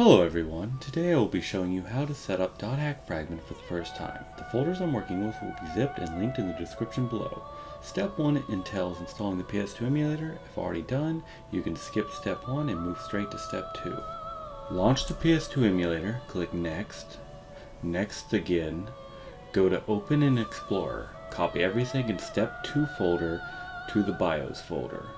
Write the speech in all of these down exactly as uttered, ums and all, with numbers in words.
Hello everyone, today I will be showing you how to set up .hack//Fragment for the first time. The folders I'm working with will be zipped and linked in the description below. Step one entails installing the P S two emulator. If already done, you can skip step one and move straight to step two. Launch the P S two emulator, click Next, Next again, go to Open in Explorer, copy everything in step two folder to the BIOS folder.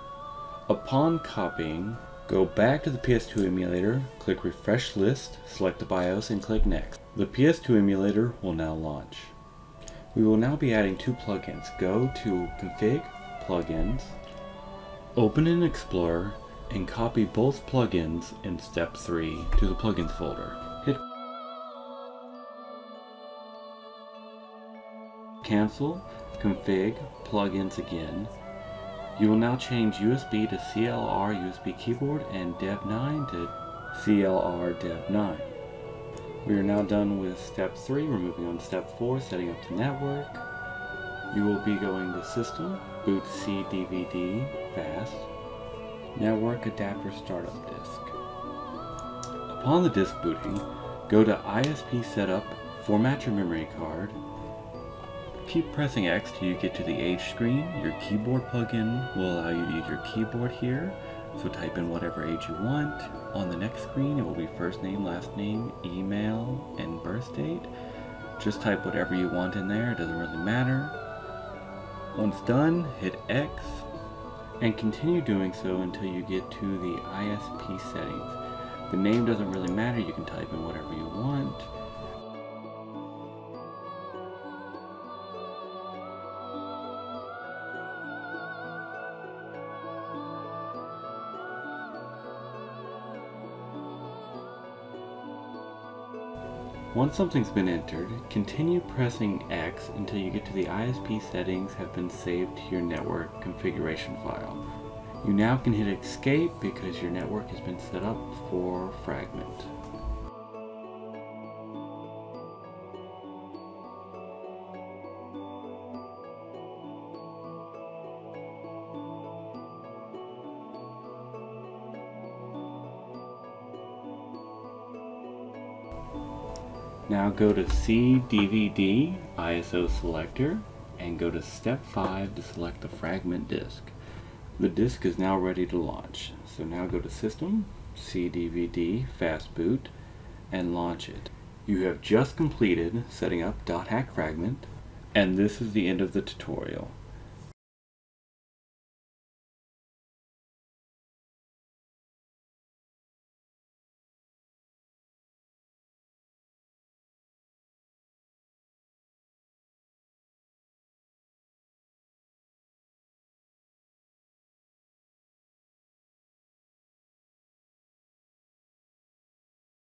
Upon copying, go back to the P S two emulator, click Refresh List, select the BIOS, and click Next. The P S two emulator will now launch. We will now be adding two plugins. Go to Config, Plugins, open in Explorer, and copy both plugins in step three to the Plugins folder. Hit Cancel, Config, Plugins again. You will now change U S B to C L R U S B Keyboard and dev nine to C L R dev nine. We are now done with step three. We're moving on to step four, setting up the network. You will be going to System, boot C D V D, fast, network adapter startup disk. Upon the disk booting, go to I S P setup, format your memory card. Keep pressing X till you get to the H screen. Your keyboard plugin will allow you to use your keyboard here, so type in whatever age you want. On the next screen, it will be first name, last name, email, and birth date. Just type whatever you want in there, it doesn't really matter. Once done, hit X, and continue doing so until you get to the I S P settings. The name doesn't really matter, you can type in whatever you want. Once something's been entered, continue pressing X until you get to the I S P settings have been saved to your network configuration file. You now can hit escape because your network has been set up for Fragment. Now go to C D V D I S O selector and go to step five to select the fragment disk. The disk is now ready to launch. So now go to System, C D V D, fast boot, and launch it. You have just completed setting up .hack//Fragment, and this is the end of the tutorial.